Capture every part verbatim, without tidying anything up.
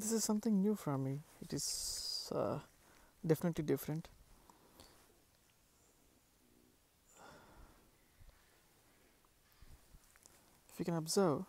this is something new for me. It is uh, definitely different. If you can observe,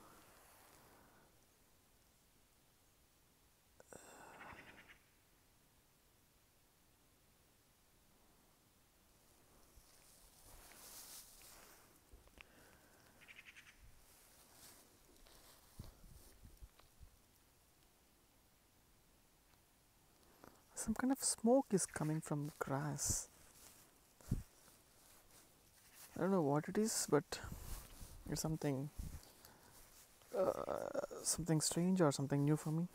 some kind of smoke is coming from the grass. I don't know what it is, but it's something uh, something strange or something new for me.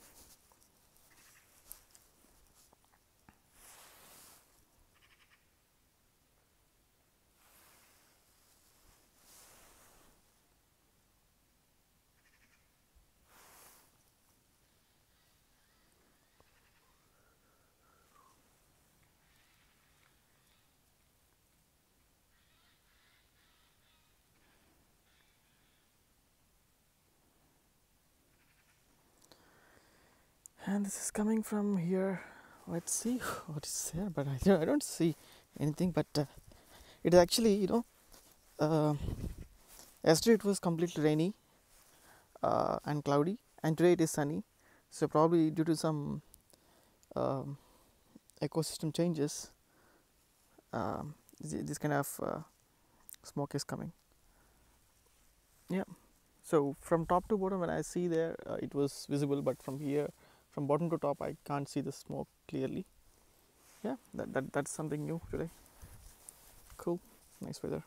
And this is coming from here. Let's see what is there, but I don't, I don't see anything. But uh, it is actually, you know, uh, yesterday it was completely rainy uh, and cloudy, and today it is sunny. So probably due to some um, ecosystem changes, um, this kind of uh, smoke is coming. Yeah. So from top to bottom, when I see there, uh, it was visible, but from here, from bottom to top, I can't see the smoke clearly. Yeah, that, that that's something new today. Cool, nice weather.